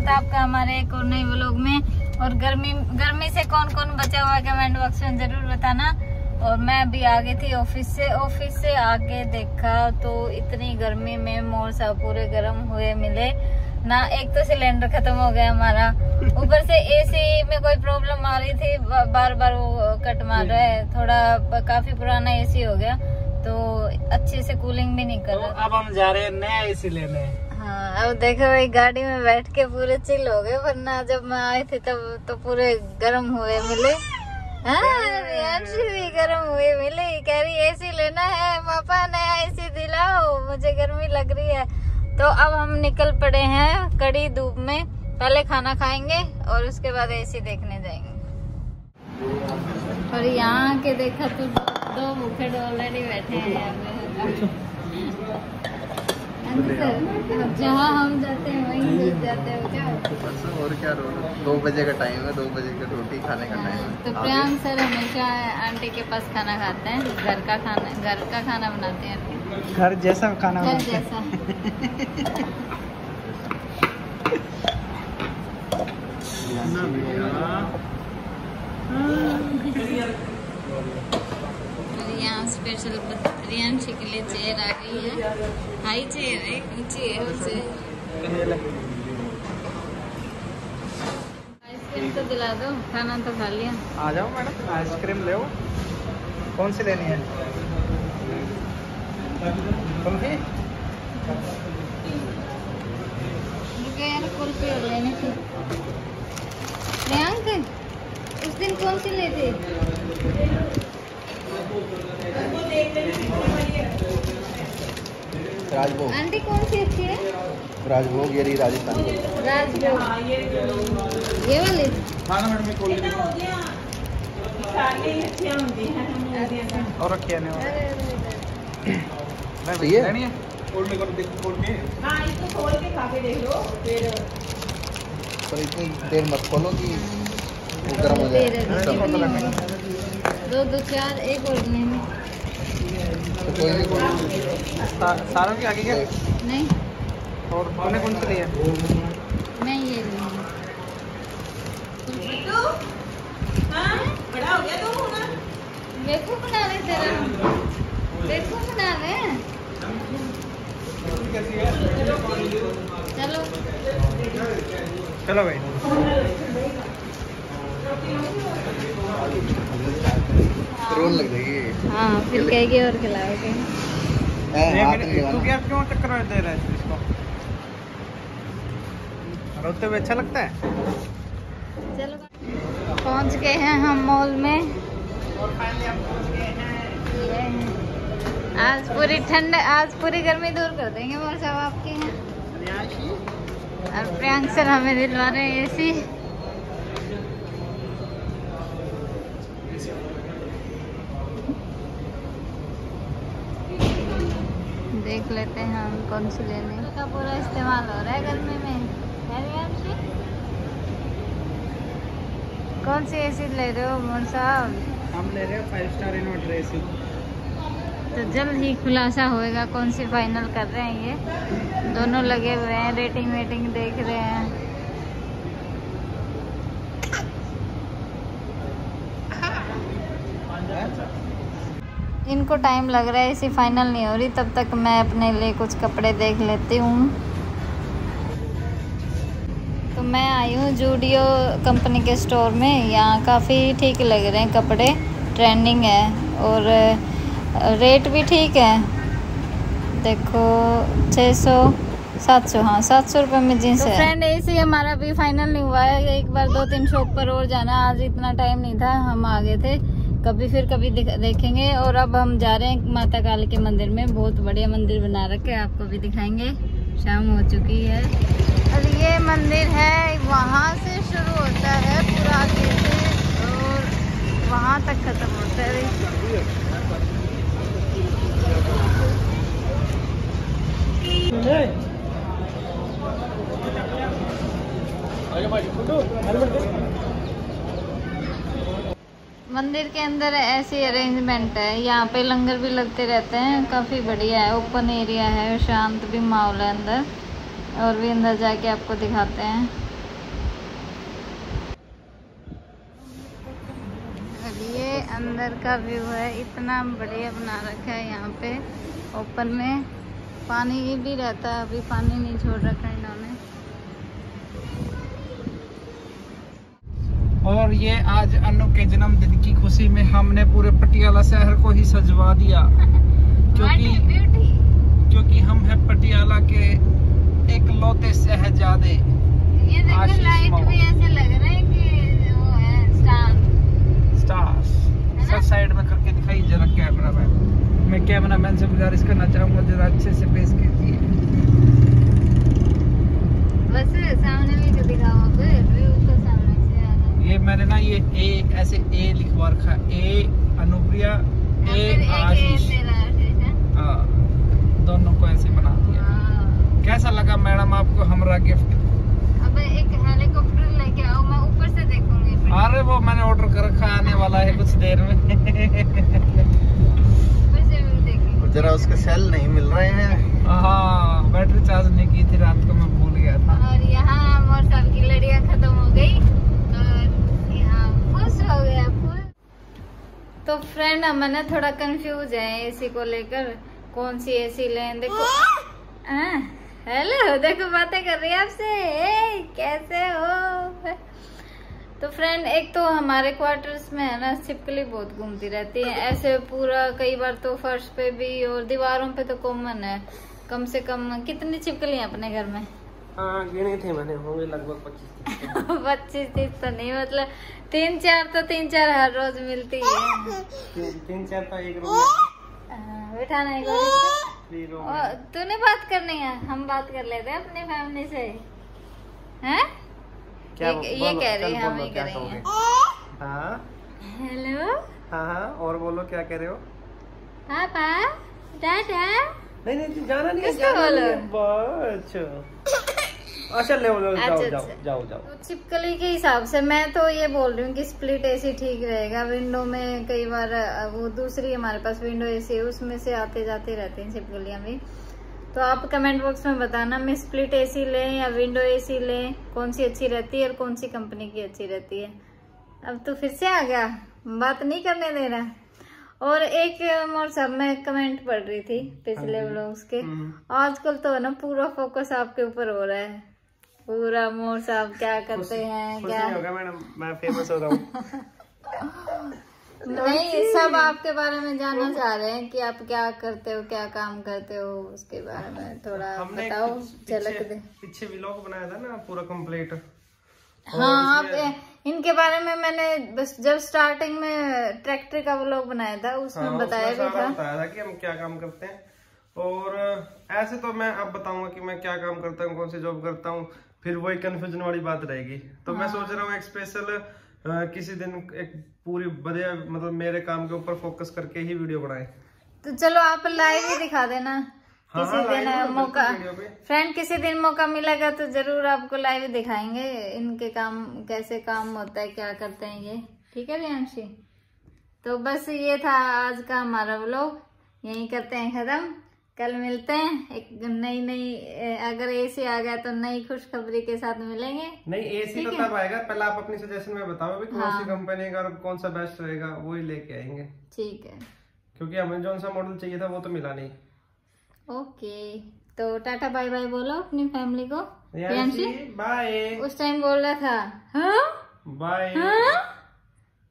स्वागत है आपका हमारे एक और नए व्लॉग में। और गर्मी से कौन कौन बचा हुआ है कमेंट बॉक्स में जरूर बताना। और मैं अभी आ गई थी ऑफिस से आके देखा तो इतनी गर्मी में मोर साहब पूरे गर्म हुए मिले ना। एक तो सिलेंडर खत्म हो गया हमारा, ऊपर से एसी में कोई प्रॉब्लम आ रही थी, बार बार वो कट मार रहा है, थोड़ा काफी पुराना एसी हो गया तो अच्छे से कूलिंग भी नहीं कर रहा। तो अब हम जा रहे हैं नया एसी लेने। हाँ, अब देखो भाई गाड़ी में बैठ के पूरे चिल हो गए, वरना जब मैं आई थी तब तो पूरे गर्म हुए मिले। रियांशी भी गर्म हुए मिले, कह रही एसी लेना है पापा, नया एसी दिलाओ मुझे गर्मी लग रही है। तो अब हम निकल पड़े हैं कड़ी धूप में, पहले खाना खाएंगे और उसके बाद एसी देखने जाएंगे। और यहाँ के देखा तो दो भूखे ऑलरेडी बैठे हैं। जहाँ हम जाते हैं वहीं घुस जाते हो क्या? और क्या, 2 बजे का टाइम है, 2 बजे का रोटी खाने का टाइम है। तो प्रियांश सर हमेशा आंटी के पास खाना खाते हैं, घर का खाना बनाते हैं, घर जैसा खाना बनाते हैं। यहाँ स्पेशल रियांशी के लिए चेयर आ गई है, हाई चेयर है, नीचे है उसे। आइसक्रीम तो दिला दो, खाना तो खा लिया। आ जाओ मैडम, आइसक्रीम ले आओ। कौन सी लेनी है? मुझे यार कुल्फी लेनी थी। प्रियांक उस दिन कौन सी लेते? राजभोग। आंटी कौन सी अच्छी है? राजभोग, ये राजस्थानी। ये वाली? हाँ मैडम, कोल्ड ड्रिंक और रखी है ना भैया, कोल्ड ड्रिंक। हाँ, इसको खोल के खा के देख लो फिर, पर इतनी देर मत खोलो कि वो गर्म हो जाए। 2 4 एक और नहीं तो कोई नहीं, सारों के आगे क्या नहीं। और तूने कौन सी लिया? मैं ये ली। बिट्टू, हाँ बड़ा हो गया तू ना, बेवकूफ बना रहे, तेरा बेवकूफ बना रहे। चलो चलो भाई, रोन लग जाएगी। हाँ, फिर कहेगी और खिलाओगे। तू क्या क्यों चक्कर में दे रहा है इसको? रोते हुए अच्छा लगता है। चलो पहुँच गए हैं हम मॉल में। और फाइनली हम पहुँच गए हैं। आज पूरी गर्मी दूर कर देंगे मोर साहब आपके हैं। और प्रियांक सर हमें दिलवा रहे हैं एसी। देख लेते हैं हम कौन सी लेने का। पूरा इस्तेमाल हो रहा है गर्मी में। कौन सी एसी ले रहे हो मोर साहब? हम ले रहे हैं 5 स्टार इन्वर्टर एसी। तो जल्द ही खुलासा होएगा कौन सी फाइनल कर रहे हैं। ये दोनों लगे हुए हैं, रेटिंग वेटिंग देख रहे हैं। इनको टाइम लग रहा है, इसी फाइनल नहीं हो रही, तब तक मैं अपने लिए कुछ कपड़े देख लेती हूँ। तो मैं आई हूँ जूडियो कंपनी के स्टोर में। यहाँ काफ़ी ठीक लग रहे हैं कपड़े, ट्रेंडिंग है और रेट भी ठीक है। देखो 600 700, हाँ 700 रुपये में जींस है। फ्रेंड ऐसे हमारा भी फाइनल नहीं हुआ है, एक बार 2-3 शॉप पर और जाना। आज इतना टाइम नहीं था, हम आ गए थे, कभी फिर कभी देखेंगे। और अब हम जा रहे हैं माता काली के मंदिर में, बहुत बढ़िया मंदिर बना रखे, आपको भी दिखाएंगे। शाम हो चुकी है और ये मंदिर है, वहाँ से शुरू होता है पूरा आगे से और वहाँ तक खत्म होता है। मंदिर के अंदर ऐसी अरेंजमेंट है, यहाँ पे लंगर भी लगते रहते हैं, काफ़ी बढ़िया है। ओपन एरिया है, शांत भी माहौल है अंदर। और भी अंदर जाके आपको दिखाते हैं। अंदर का व्यू है, इतना बढ़िया बना रखा है। यहाँ पे ऊपर में पानी भी रहता है, अभी पानी नहीं छोड़ रखा है इन्होंने। और ये आज अनु के जन्मदिन की खुशी में हमने पूरे पटियाला शहर को ही सजवा दिया क्योंकि हम है पटियाला के एक लौते शहजादे। ये देखो लाइट भी ऐसे लग रहा है कि वो है स्टार्स सब साइड में करके दिखाई। जरा कैमरा मैन, मैं कैमरा मैन से गुजारिश करना चाहूंगा जरा अच्छे से पेश कीजिए। बस सामने भी दिखाओ, व्यू तो सामने से आ रहा है। ये मैंने ना ये ए ऐसे ए लिखवा रखा, ए अनुप्रिया ए आशीष दोनों को ऐसे बना दिया। कैसा लगा मैडम आपको हमारा गिफ्ट? अबे एक हेलीकॉप्टर लेके आओ, मैं ऊपर से देखूंगी। अरे वो मैंने ऑर्डर कर रखा, आने वाला है कुछ देर में। ऊपर से भी देखेंगे। जरा उसके सेल नहीं मिल रहे हैं। हाँ, बैटरी चार्ज नहीं की थी रात को, मैं भूल गया था। और यहाँ और सबकी लड़ियाँ खत्म हो गई और यहाँ खुश हो गया। तो फ्रेंड मैंने थोड़ा कंफ्यूज है एसी को लेकर, कौन सी एसी लें। देखो हेलो, देखो बातें कर रही है आपसे, कैसे हो। तो फ्रेंड एक तो हमारे क्वार्टर्स में है ना छिपकली बहुत घूमती रहती है ऐसे पूरा, कई बार तो फर्श पे भी और दीवारों पे तो कॉमन है। कम से कम कितनी छिपकलियां अपने घर में? गिने थे मैंने, होंगे लगभग 25-30 तो नहीं, मतलब 3-4 हर रोज मिलती है। 3-4 तो एक रोज बिठाना है। तूने बात करनी है, हम बात कर लेते हैं अपनी फैमिली से हैं? ये कह रही है, हम ही करेंगे। हेलो हाँ, और बोलो क्या कह रहे हो? पापा दादा नहीं जाना नहीं, अच्छा ले बोलो, जाओ। छिपकली के हिसाब से मैं तो ये बोल रही हूँ कि स्प्लिट एसी ठीक रहेगा। विंडो में कई बार वो दूसरी हमारे पास विंडो एसी है, उसमें से आते जाते रहते हैं छिपकलियाँ भी। तो आप कमेंट बॉक्स में बताना मैं स्प्लिट एसी लें या विंडो एसी लें, कौन सी अच्छी रहती है और कौन सी कंपनी की अच्छी रहती है। अब तो फिर से आ गया, बात नहीं करने दे रहा। और एक मोर साहब मैं कमेंट पढ़ रही थी पिछले व्लॉग्स के, आजकल तो है ना पूरा फोकस आपके ऊपर हो रहा है। पूरा मोर साहब क्या करते हैं, क्या होगा मैडम, मैं फेमस हो रहा हूँ। नहीं, सब आपके बारे में जानना चाह रहे हैं कि आप क्या करते हो, क्या काम करते हो, उसके बारे में थोड़ा बताओ, झलक दे। पीछे व्लॉग बनाया था ना पूरा कंप्लीट। हाँ, आप इनके बारे में मैंने बस जब स्टार्टिंग में ट्रैक्टर का व्लॉग बनाया था उसमें बताया भी था कि हम क्या काम करते हैं। और ऐसे तो मैं अब बताऊंगा कि मैं क्या काम करता हूँ, कौन सी जॉब करता हूँ, फिर वही कंफ्यूजन वाली बात रहेगी। तो मैं सोच रहा हूँ एक स्पेशल किसी दिन एक पूरी बढ़िया मतलब मेरे काम के ऊपर फोकस करके ही वीडियो बनाए। तो चलो आप लाइव ही दिखा देना। हाँ, किसी दिन मौका फ्रेंड, किसी दिन मौका मिलेगा तो जरूर आपको लाइव दिखाएंगे इनके काम, कैसे काम होता है, क्या करते हैं ये। ठीक है रियांशी, तो बस ये था आज का हमारा व्लॉग, यही करते हैं खत्म। कल मिलते हैं एक नई अगर एसी आ गया तो नई खुशखबरी के साथ मिलेंगे। नहीं एसी तो तब आएगा, पहले आप अपनी सजेशन में बताओ भी कौन सी कंपनी का और कौन सा बेस्ट रहेगा, वही लेके आएंगे। ठीक है, क्योंकि हमें जो सा मॉडल चाहिए था वो तो मिला नहीं। ओके, तो टाटा बाय बाय बोलो अपनी फैमिली को। बाय उस टाइम बोल रहा था, बाय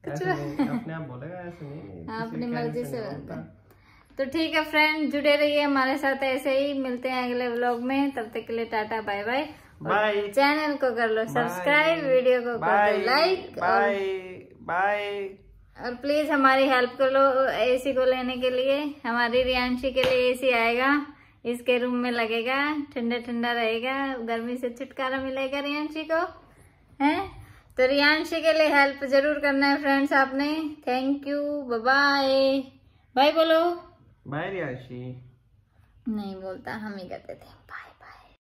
अपने आप बोलेगा ऐसे नहीं, अपनी मर्जी से बोलता। तो ठीक है फ्रेंड, जुड़े रहिए हमारे साथ, ऐसे ही मिलते हैं अगले व्लॉग में। तब तक के लिए टाटा बाय बाय। चैनल को कर लो सब्सक्राइब, वीडियो को कर दो लाइक बाय, और प्लीज हमारी हेल्प कर लो एसी को लेने के लिए। हमारी रियांशी के लिए एसी आएगा, इसके रूम में लगेगा, ठंडा ठंडा रहेगा, गर्मी से छुटकारा मिलेगा रियांशी को, है। तो रियांशी के लिए हेल्प जरूर करना है फ्रेंड्स आपने। थैंक यू, बाय बाय बोलो। बाय रियांशी नहीं बोलता, हम ही करते थे बाय।